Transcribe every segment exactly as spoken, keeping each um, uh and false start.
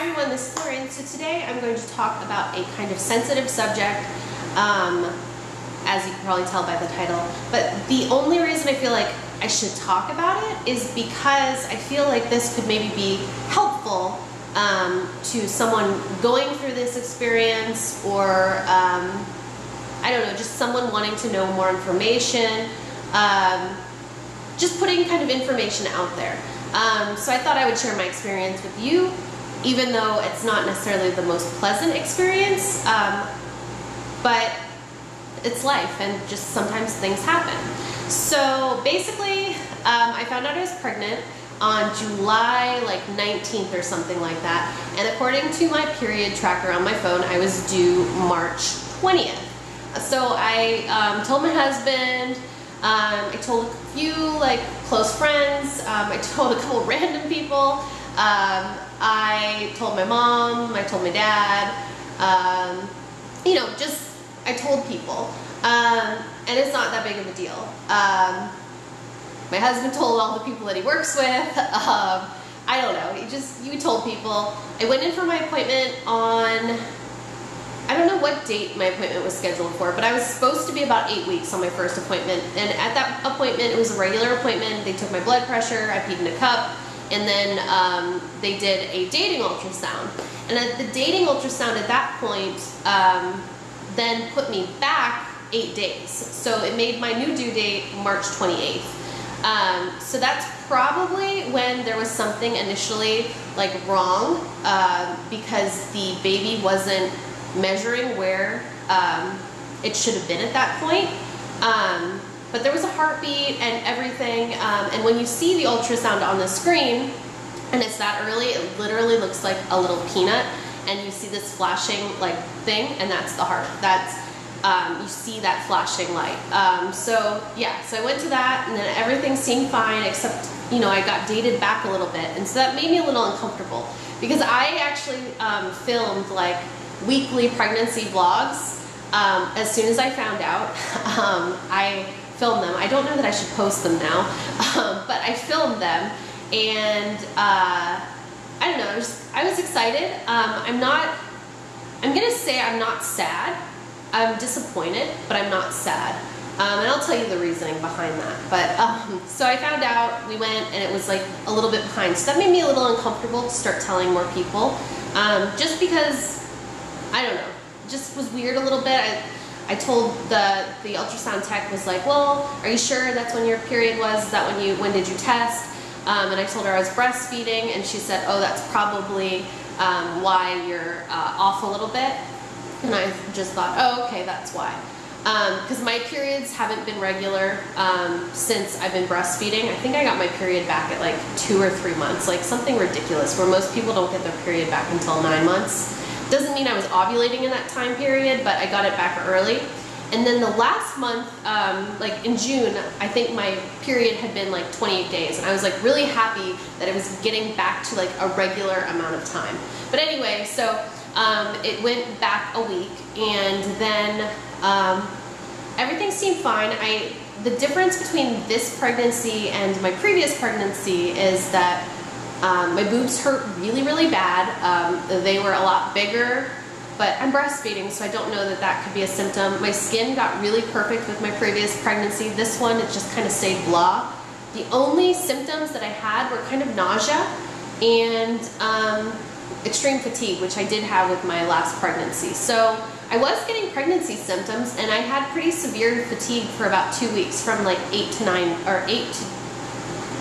Hi everyone, this is Lauren. So today I'm going to talk about a kind of sensitive subject, um, as you can probably tell by the title, but the only reason I feel like I should talk about it is because I feel like this could maybe be helpful um, to someone going through this experience, or um, I don't know, just someone wanting to know more information, um, just putting kind of information out there. Um, so I thought I would share my experience with you. Even though it's not necessarily the most pleasant experience, um, but it's life and just sometimes things happen. So basically, um, I found out I was pregnant on July like nineteenth or something like that, and according to my period tracker on my phone, I was due March twentieth. So I um, told my husband, um, I told a few like close friends, um, I told a couple random people, Um, I told my mom, I told my dad, um, you know, just, I told people, um, and it's not that big of a deal. Um, my husband told all the people that he works with, um, I don't know, he just, you told people. I went in for my appointment on, I don't know what date my appointment was scheduled for, but I was supposed to be about eight weeks on my first appointment, and at that appointment, it was a regular appointment. They took my blood pressure, I peed in a cup, and then um, they did a dating ultrasound. And at the dating ultrasound at that point um, then put me back eight days. So it made my new due date March twenty-eighth. Um, so that's probably when there was something initially like wrong uh, because the baby wasn't measuring where um, it should have been at that point. Um, But there was a heartbeat and everything, um, and when you see the ultrasound on the screen, and it's that early, it literally looks like a little peanut, and you see this flashing like thing, and that's the heart. That's um, you see that flashing light. Um, so yeah, so I went to that, and then everything seemed fine, except you know I got dated back a little bit, and so that made me a little uncomfortable because I actually um, filmed like weekly pregnancy vlogs um, as soon as I found out. um, I. Film them. I don't know that I should post them now, um, but I filmed them, and uh, I don't know, I was, I was excited. Um, I'm not, I'm gonna say I'm not sad. I'm disappointed, but I'm not sad, um, and I'll tell you the reasoning behind that. But um, so I found out, we went, and it was like a little bit behind, so that made me a little uncomfortable to start telling more people, um, just because, I don't know, just was weird a little bit. I, I told the, the ultrasound tech, was like, well, are you sure that's when your period was? Is that when you, when did you test? Um, and I told her I was breastfeeding, and she said, oh, that's probably um, why you're uh, off a little bit. And I just thought, oh, okay, that's why. Because um, my periods haven't been regular um, since I've been breastfeeding. I think I got my period back at like two or three months, like something ridiculous, where most people don't get their period back until nine months. Doesn't mean I was ovulating in that time period, but I got it back early. And then the last month, um, like in June, I think my period had been like twenty-eight days, and I was like really happy that it was getting back to like a regular amount of time. But anyway, so um, it went back a week, and then um, everything seemed fine. I the difference between this pregnancy and my previous pregnancy is that Um, my boobs hurt really, really bad. Um, they were a lot bigger, but I'm breastfeeding, so I don't know that that could be a symptom. My skin got really perfect with my previous pregnancy. This one, it just kind of stayed blah. The only symptoms that I had were kind of nausea and um, extreme fatigue, which I did have with my last pregnancy. So I was getting pregnancy symptoms, and I had pretty severe fatigue for about two weeks, from like eight to nine, or eight to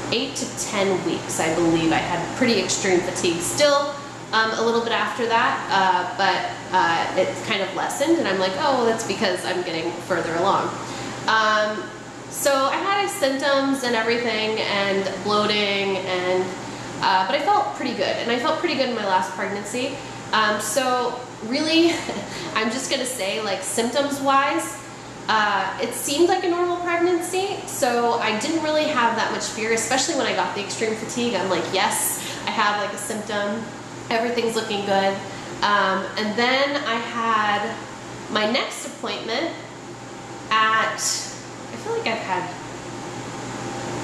eight to ten weeks, I believe. I had pretty extreme fatigue still um, a little bit after that, uh, but uh, it kind of lessened, and I'm like, oh, well, that's because I'm getting further along. Um, so I had symptoms and everything, and bloating, and uh, but I felt pretty good, and I felt pretty good in my last pregnancy. Um, so really, I'm just gonna say, like, symptoms-wise, Uh, it seemed like a normal pregnancy, so I didn't really have that much fear, especially when I got the extreme fatigue. I'm like, yes, I have like a symptom, everything's looking good. Um, and then I had my next appointment at, I feel like I've had,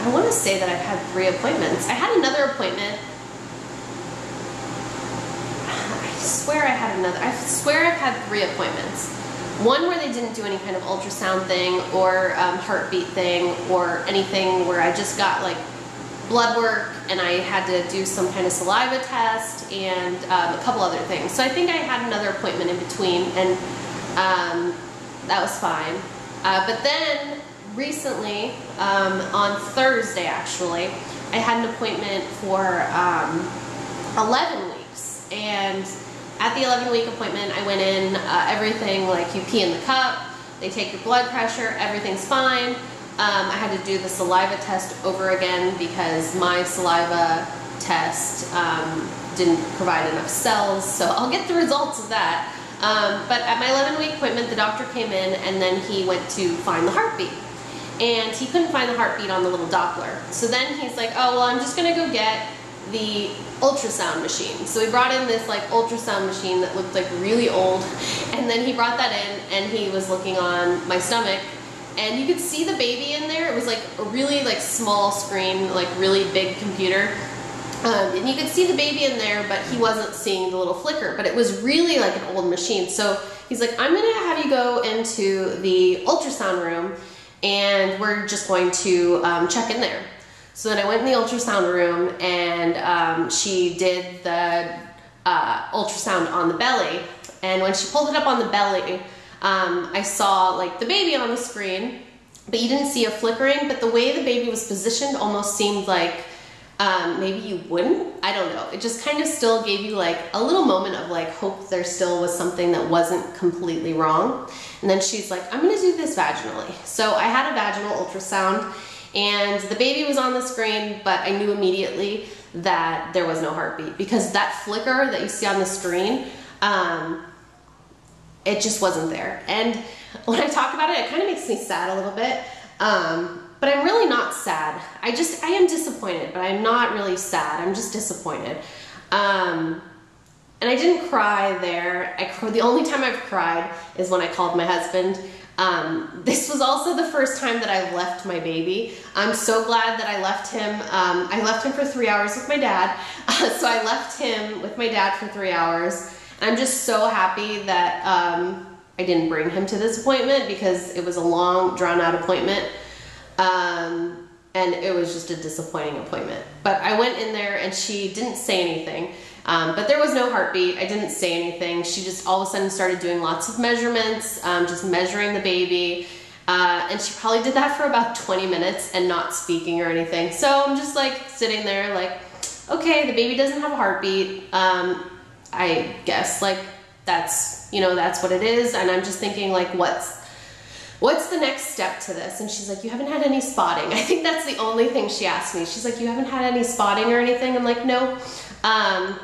I want to say that I've had three appointments. I had another appointment, swear I had another, I swear I've had three appointments. One where they didn't do any kind of ultrasound thing or um, heartbeat thing or anything, where I just got like blood work and I had to do some kind of saliva test and um, a couple other things. So I think I had another appointment in between, and um, that was fine. Uh, but then recently, um, on Thursday actually, I had an appointment for um, eleven weeks, and at the eleven week appointment, I went in, uh, everything, like you pee in the cup, they take your blood pressure, everything's fine. Um, I had to do the saliva test over again because my saliva test um, didn't provide enough cells, so I'll get the results of that. Um, but at my eleven week appointment, the doctor came in and then he went to find the heartbeat. And he couldn't find the heartbeat on the little Doppler. So then he's like, oh, well, I'm just going to go get the ultrasound machine. So he brought in this like ultrasound machine that looked like really old. And then he brought that in and he was looking on my stomach. And you could see the baby in there. It was like a really like small screen, like really big computer. Um, and you could see the baby in there, but he wasn't seeing the little flicker. But it was really like an old machine. So he's like, I'm going to have you go into the ultrasound room and we're just going to um, check in there. So then I went in the ultrasound room, and um, she did the uh, ultrasound on the belly. And when she pulled it up on the belly, um, I saw like the baby on the screen, but you didn't see a flickering, but the way the baby was positioned almost seemed like um, maybe you wouldn't, I don't know. It just kind of still gave you like a little moment of like hope there still was something that wasn't completely wrong. And then she's like, I'm gonna do this vaginally. So I had a vaginal ultrasound, and the baby was on the screen, but I knew immediately that there was no heartbeat, because that flicker that you see on the screen, um, it just wasn't there. And when I talk about it, it kind of makes me sad a little bit, um, but I'm really not sad. I just, I am disappointed, but I'm not really sad. I'm just disappointed. Um, And I didn't cry there. I cried. The only time I've cried is when I called my husband. Um, this was also the first time that I left my baby. I'm so glad that I left him. Um, I left him for three hours with my dad. Uh, so I left him with my dad for three hours. And I'm just so happy that um, I didn't bring him to this appointment, because it was a long, drawn-out appointment. Um, and it was just a disappointing appointment. But I went in there and she didn't say anything. Um, but there was no heartbeat. I didn't say anything. She just all of a sudden started doing lots of measurements, um, just measuring the baby. Uh, and she probably did that for about twenty minutes and not speaking or anything. So I'm just like sitting there like, okay, the baby doesn't have a heartbeat. Um, I guess like that's, you know, that's what it is. And I'm just thinking like, what's, what's the next step to this? And she's like, you haven't had any spotting. I think that's the only thing she asked me. She's like, you haven't had any spotting or anything? I'm like, no. Um,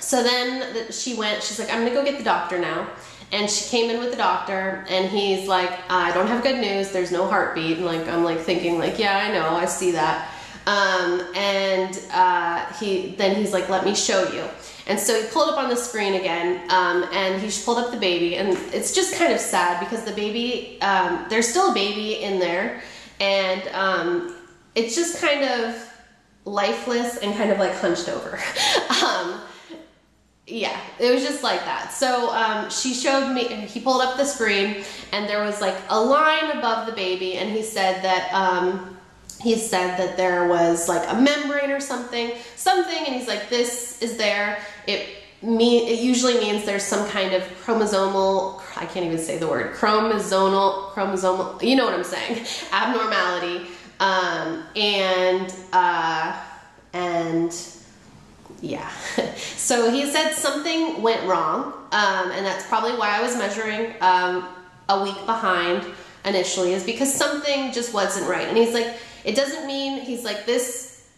So then she went, she's like, I'm gonna go get the doctor now. And she came in with the doctor, and he's like, I don't have good news, there's no heartbeat. And like, I'm like thinking like, yeah, I know, I see that. Um, and uh, he then he's like, let me show you. And so he pulled up on the screen again, um, and he just pulled up the baby. And it's just kind of sad because the baby, um, there's still a baby in there. And um, it's just kind of lifeless and kind of like hunched over. um, Yeah, it was just like that. So um, she showed me, he pulled up the screen, and there was like a line above the baby, and he said that, um, he said that there was like a membrane or something, something, and he's like, this is there. It, mean, it usually means there's some kind of chromosomal, I can't even say the word, chromosomal, chromosomal, you know what I'm saying, abnormality, um, and, uh, and, yeah. So he said something went wrong, um, and that's probably why I was measuring um, a week behind initially, is because something just wasn't right. And he's like, it doesn't mean, he's like, this,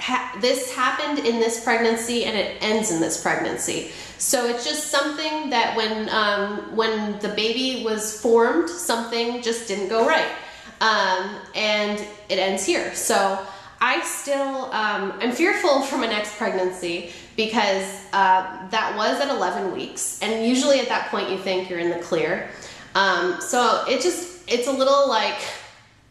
ha this happened in this pregnancy and it ends in this pregnancy. So it's just something that when, um, when the baby was formed, something just didn't go right. Um, and it ends here. So I still, um, I'm fearful for my next pregnancy, because uh, that was at eleven weeks, and usually at that point you think you're in the clear. Um, so it just, it's a little like,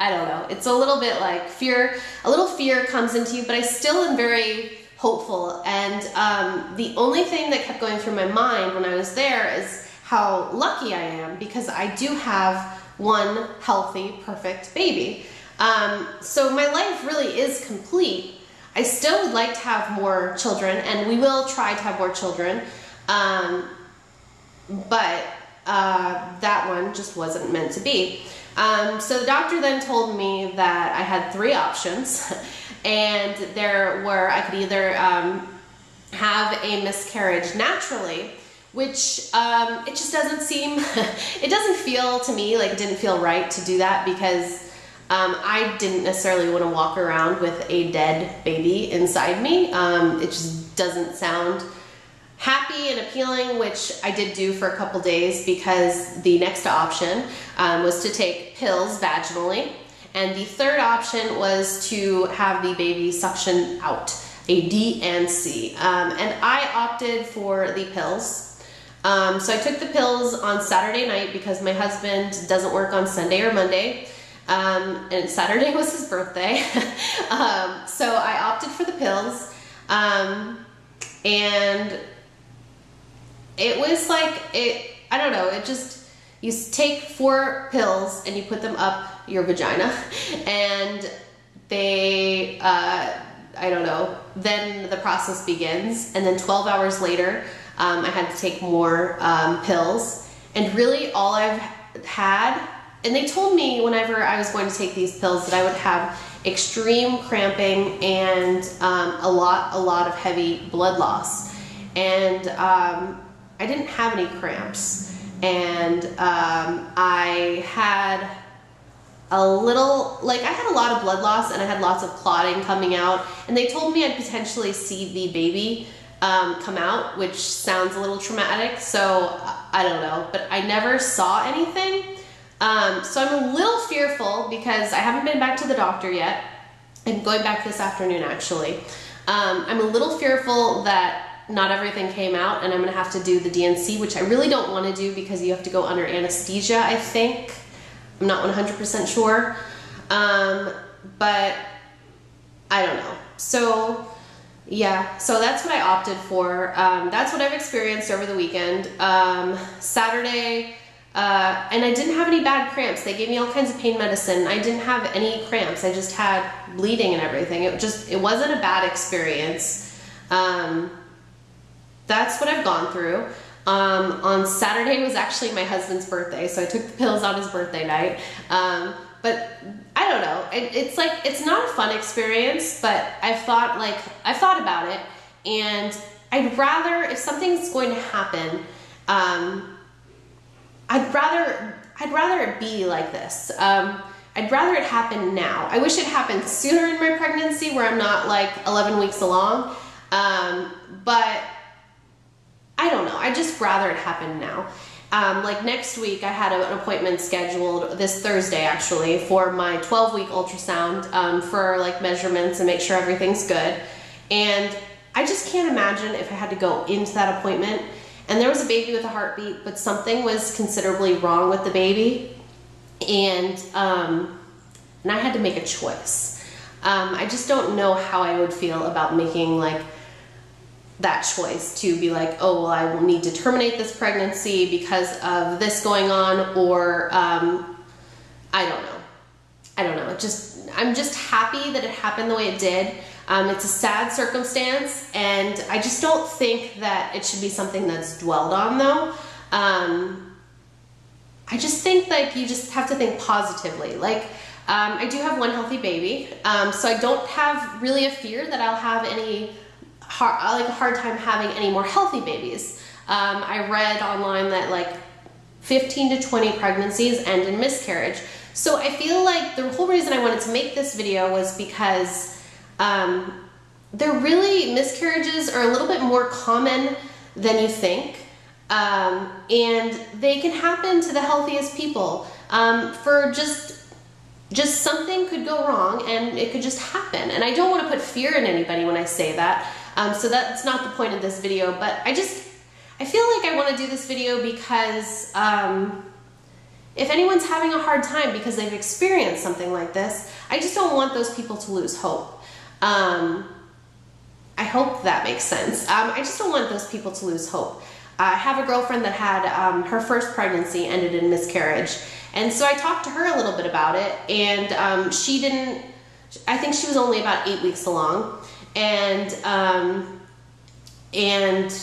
I don't know, it's a little bit like fear, a little fear comes into you, but I still am very hopeful. And um, the only thing that kept going through my mind when I was there is how lucky I am, because I do have one healthy, perfect baby. Um, so my life really is complete. I still would like to have more children, and we will try to have more children, um, but uh, that one just wasn't meant to be. Um, so the doctor then told me that I had three options, and there were, I could either um, have a miscarriage naturally, which um, it just doesn't seem, it doesn't feel to me like it didn't feel right to do that, because um, I didn't necessarily want to walk around with a dead baby inside me. Um, it just doesn't sound happy and appealing, which I did do for a couple days, because the next option um, was to take pills vaginally, and the third option was to have the baby suction out, a D and C, um, and I opted for the pills. Um, so I took the pills on Saturday night, because my husband doesn't work on Sunday or Monday, um, and Saturday was his birthday. um, so I opted for the pills, um, and it was like, it, I don't know, it just, you take four pills and you put them up your vagina, and they, uh, I don't know, then the process begins. And then twelve hours later, um, I had to take more um, pills. And really all I've had, and they told me whenever I was going to take these pills that I would have extreme cramping and um, a lot, a lot of heavy blood loss. And um, I didn't have any cramps, and um, I had a little, like I had a lot of blood loss, and I had lots of clotting coming out, and they told me I'd potentially see the baby um, come out, which sounds a little traumatic, so I don't know, but I never saw anything. Um, so I'm a little fearful, because I haven't been back to the doctor yet. I'm going back this afternoon, actually. Um, I'm a little fearful that not everything came out, and I'm gonna have to do the D and C, which I really don't want to do, because you have to go under anesthesia, I think. I'm not one hundred percent sure, um, but I don't know. So yeah, so that's what I opted for. Um, that's what I've experienced over the weekend. Um, Saturday, uh, and I didn't have any bad cramps. They gave me all kinds of pain medicine. I didn't have any cramps. I just had bleeding and everything. It just, it wasn't a bad experience. Um, That's what I've gone through. Um, on Saturday was actually my husband's birthday, so I took the pills on his birthday night. Um, but I don't know. It, it's like, it's not a fun experience, but I've thought like, I've thought about it, and I'd rather, if something's going to happen, um, I'd rather, I'd rather it be like this. Um, I'd rather it happen now. I wish it happened sooner in my pregnancy, where I'm not like eleven weeks along. Um, but I don't know. I just rather it happen now. Um, like next week, I had an appointment scheduled this Thursday, actually, for my twelve week ultrasound um, for like measurements and make sure everything's good. And I just can't imagine if I had to go into that appointment and there was a baby with a heartbeat, but something was considerably wrong with the baby, and um, and I had to make a choice. Um, I just don't know how I would feel about making like that choice to be like, oh, well, I will need to terminate this pregnancy because of this going on, or um, I don't know. I don't know. It just, I'm just happy that it happened the way it did. Um, it's a sad circumstance, and I just don't think that it should be something that's dwelled on, though. Um, I just think like you just have to think positively. Like, um, I do have one healthy baby, um, so I don't have really a fear that I'll have any Hard, like a hard time having any more healthy babies. Um, I read online that like fifteen to twenty pregnancies end in miscarriage. So I feel like the whole reason I wanted to make this video was because um, they're really, miscarriages are a little bit more common than you think. Um, and they can happen to the healthiest people. Um, for just just something could go wrong, and it could just happen. And I don't want to put fear in anybody when I say that. Um, so that's not the point of this video, but I just, I feel like I want to do this video because um, if anyone's having a hard time because they've experienced something like this, I just don't want those people to lose hope. Um, I hope that makes sense. Um, I just don't want those people to lose hope. I have a girlfriend that had um, her first pregnancy ended in miscarriage. And so I talked to her a little bit about it, and um, she didn't, I think she was only about eight weeks along. And, um, and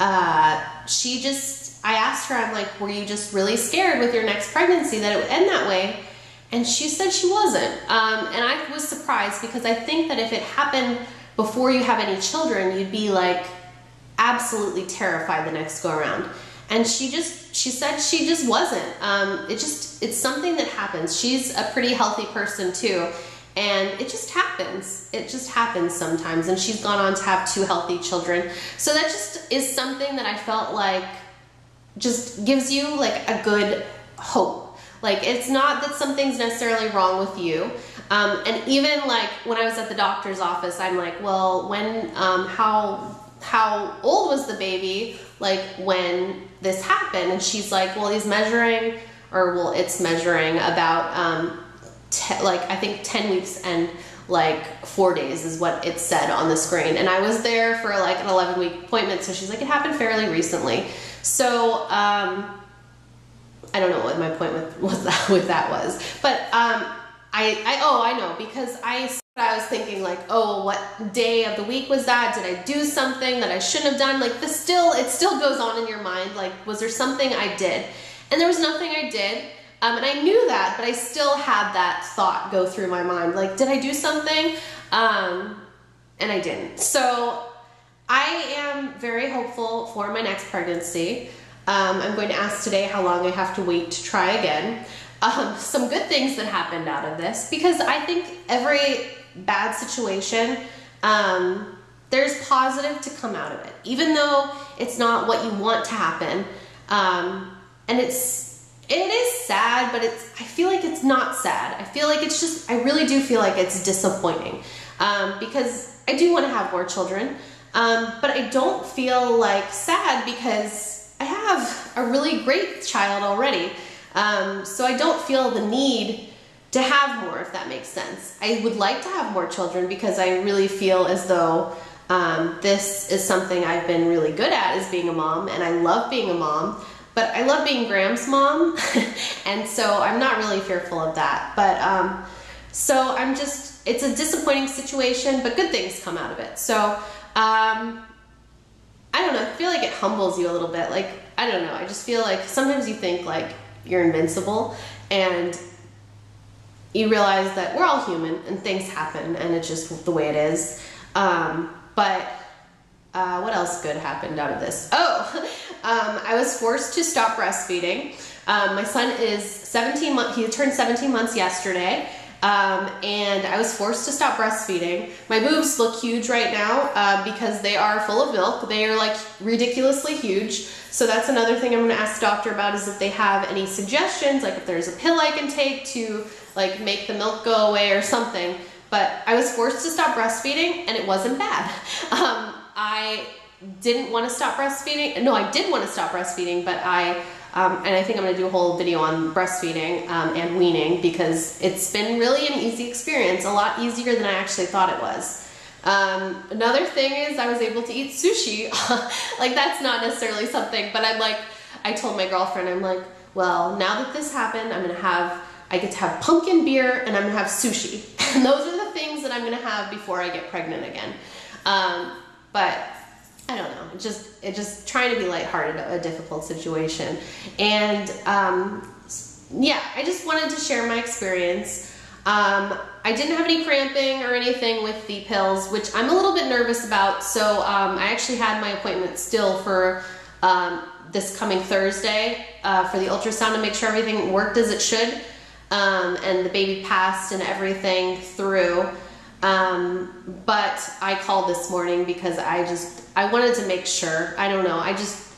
uh, she just, I asked her, I'm like, were you just really scared with your next pregnancy that it would end that way? And she said she wasn't. Um, and I was surprised, because I think that if it happened before you have any children, you'd be like absolutely terrified the next go around. And she just, she said she just wasn't. Um, it just, it's something that happens. She's a pretty healthy person too. And it just happens. It just happens sometimes. And she's gone on to have two healthy children. So that just is something that I felt like just gives you like a good hope. Like, it's not that something's necessarily wrong with you. Um, and even like when I was at the doctor's office, I'm like, well, when, um, how, how old was the baby? Like when this happened? And she's like, well, he's measuring, or well, it's measuring about, um, like I think ten weeks and like four days is what it said on the screen. And I was there for like an eleven week appointment. So she's like, it happened fairly recently. So, um, I don't know what my point with, with that, with that was, but, um, I, I, oh, I know, because I I was thinking like, oh, what day of the week was that? Did I do something that I shouldn't have done? Like this still, it still goes on in your mind. Like, was there something I did? And there was nothing I did. Um, and I knew that, but I still had that thought go through my mind. Like, did I do something? Um, and I didn't. So I am very hopeful for my next pregnancy. Um, I'm going to ask today how long I have to wait to try again. Um, some good things that happened out of this, because I think every bad situation, um, there's positive to come out of it, even though it's not what you want to happen. Um, and it's, it is sad, but it's, I feel like it's not sad. I feel like it's just, I really do feel like it's disappointing, um, because I do want to have more children. Um, but I don't feel like sad, because I have a really great child already. Um, so I don't feel the need to have more, if that makes sense. I would like to have more children, because I really feel as though um, this is something I've been really good at, is being a mom, and I love being a mom, but I love being Graham's mom, and so I'm not really fearful of that. But um, so I'm just, it's a disappointing situation, but good things come out of it. So um, I don't know, I feel like it humbles you a little bit. Like, I don't know, I just feel like sometimes you think like you're invincible, and you realize that we're all human and things happen, and it's just the way it is. Um, but uh, what else good happened out of this? Oh, um, I was forced to stop breastfeeding. Um, my son is seventeen months, he turned seventeen months yesterday, um, and I was forced to stop breastfeeding. My boobs look huge right now uh, because they are full of milk. They are like ridiculously huge. So that's another thing I'm going to ask the doctor about, is if they have any suggestions, like if there's a pill I can take to like make the milk go away or something. But I was forced to stop breastfeeding, and it wasn't bad. Um, I didn't want to stop breastfeeding. No, I did want to stop breastfeeding, but I, um, and I think I'm going to do a whole video on breastfeeding um, and weaning, because it's been really an easy experience, a lot easier than I actually thought it was. Um, another thing is I was able to eat sushi. Like, that's not necessarily something, but I'm like, I told my girlfriend, I'm like, well, now that this happened, I'm going to have, I get to have pumpkin beer, and I'm going to have sushi. And those are the things that I'm going to have before I get pregnant again. Um, but I don't know, it just, it just trying to be lighthearted of a difficult situation. And, um, yeah, I just wanted to share my experience. Um, I didn't have any cramping or anything with the pills, which I'm a little bit nervous about. So, um, I actually had my appointment still for, um, this coming Thursday, uh, for the ultrasound to make sure everything worked as it should. Um, and the baby passed and everything through. Um, but I called this morning because I just, I wanted to make sure. I don't know. I just,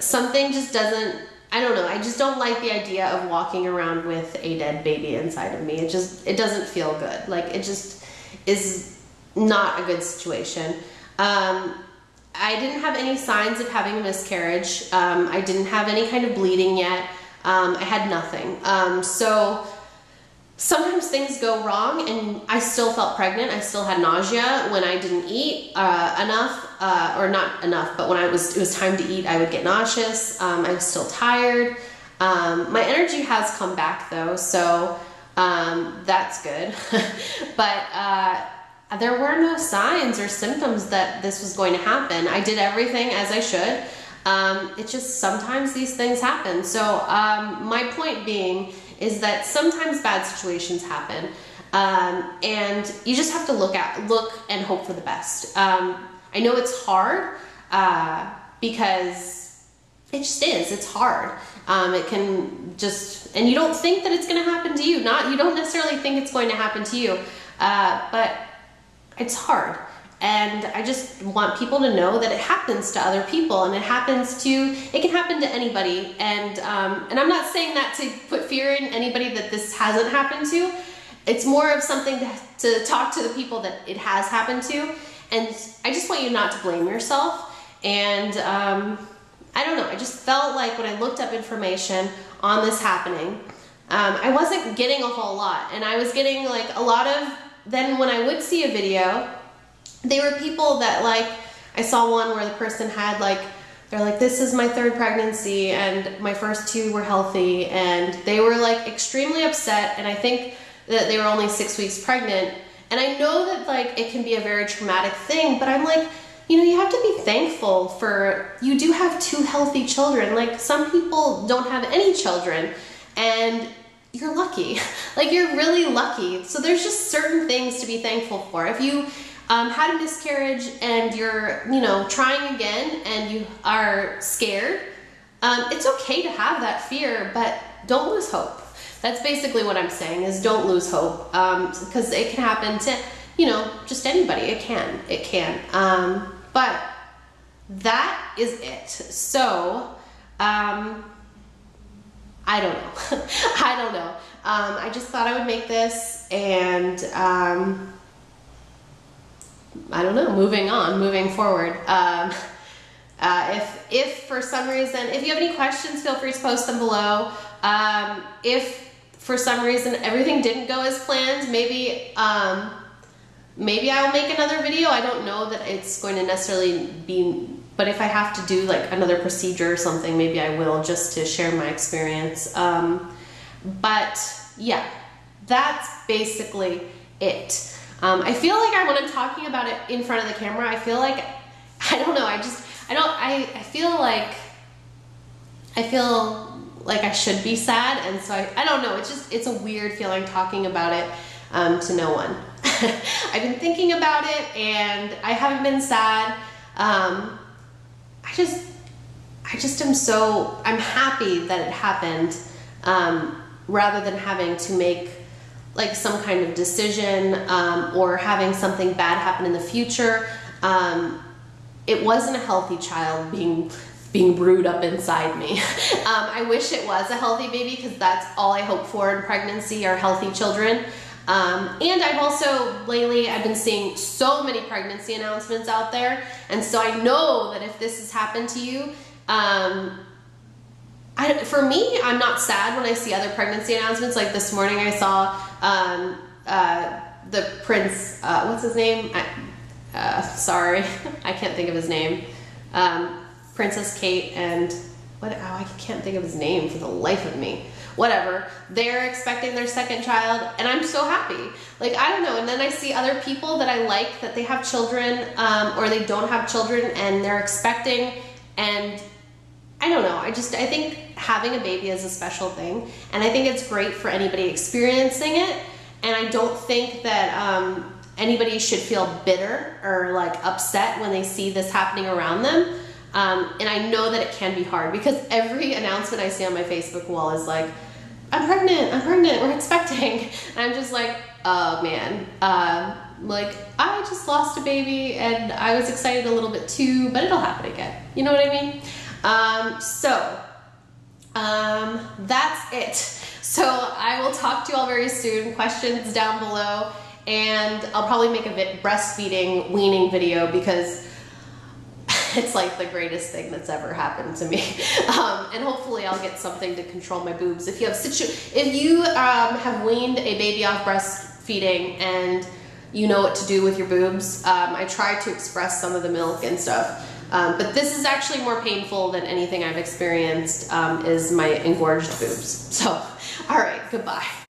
something just doesn't, I don't know. I just don't like the idea of walking around with a dead baby inside of me. It just, it doesn't feel good. Like, it just is not a good situation. Um, I didn't have any signs of having a miscarriage. Um, I didn't have any kind of bleeding yet. Um, I had nothing. Um, so sometimes things go wrong, and I still felt pregnant. I still had nausea when I didn't eat uh, enough, uh, or not enough, but when I was it was time to eat, I would get nauseous. Um, I was still tired. Um, my energy has come back though, so um, that's good. But uh, there were no signs or symptoms that this was going to happen. I did everything as I should. Um, it's just sometimes these things happen. So um, my point being is that sometimes bad situations happen, um, and you just have to look at, look and hope for the best. Um, I know it's hard uh, because it just is. It's hard. Um, it can just, and you don't think that it's going to happen to you. Not you don't necessarily think it's going to happen to you, uh, but it's hard. And I just want people to know that it happens to other people, and it happens to, it can happen to anybody. And, um, and I'm not saying that to put fear in anybody that this hasn't happened to. It's more of something to, to talk to the people that it has happened to. And I just want you not to blame yourself. And um, I don't know, I just felt like when I looked up information on this happening, um, I wasn't getting a whole lot. And I was getting like a lot of, then when I would see a video, they were people that, like, I saw one where the person had, like, they're like, this is my third pregnancy and my first two were healthy, and they were, like, extremely upset, and I think that they were only six weeks pregnant. And I know that, like, it can be a very traumatic thing, but I'm like, you know, you have to be thankful for, you do have two healthy children. Like, some people don't have any children, and you're lucky. Like, you're really lucky. So there's just certain things to be thankful for. If you Um, had a miscarriage and you're, you know, trying again and you are scared, um, it's okay to have that fear, but don't lose hope. That's basically what I'm saying, is don't lose hope, um, because it can happen to, you know, just anybody. It can, it can. Um, but that is it. So, um, I don't know. I don't know. Um, I just thought I would make this, and, um, I don't know, moving on, moving forward. Um, uh, if, if for some reason, if you have any questions, feel free to post them below. Um, if for some reason everything didn't go as planned, maybe, um, maybe I'll make another video. I don't know that it's going to necessarily be, but if I have to do like another procedure or something, maybe I will, just to share my experience. Um, but yeah, that's basically it. Um, I feel like I, when I'm talking about it in front of the camera, I feel like, I don't know, I just, I don't, I, I feel like, I feel like I should be sad, and so I, I don't know, it's just, it's a weird feeling talking about it um, to no one. I've been thinking about it, and I haven't been sad. Um, I just, I just am so, I'm happy that it happened, um, rather than having to make like some kind of decision, um, or having something bad happen in the future. Um, it wasn't a healthy child being being brewed up inside me. um, I wish it was a healthy baby, because that's all I hope for in pregnancy, are healthy children. Um, and I've also, lately, I've been seeing so many pregnancy announcements out there, and so I know that if this has happened to you, um, I, for me, I'm not sad when I see other pregnancy announcements. Like this morning I saw um, uh, the prince, uh, what's his name? I, uh, sorry, I can't think of his name. Um, Princess Kate and, what? Oh, I can't think of his name for the life of me. Whatever, they're expecting their second child, and I'm so happy. Like, I don't know, and then I see other people that I like, that they have children, um, or they don't have children, and they're expecting, and I don't know, I just, I think having a baby is a special thing, and I think it's great for anybody experiencing it, and I don't think that um, anybody should feel bitter or like upset when they see this happening around them, um, and I know that it can be hard, because every announcement I see on my Facebook wall is like, I'm pregnant, I'm pregnant, we're expecting, and I'm just like, oh man, uh, like, I just lost a baby, and I was excited a little bit too, but it'll happen again, you know what I mean? Um, so, um, that's it. So I will talk to you all very soon. Questions down below, and I'll probably make a bit breastfeeding, weaning video, because It's like the greatest thing that's ever happened to me. Um, and hopefully I'll get something to control my boobs. If you have situ if you um, have weaned a baby off breastfeeding and you know what to do with your boobs, um, I try to express some of the milk and stuff. Um, but this is actually more painful than anything I've experienced, um, is my engorged boobs. So, all right, goodbye.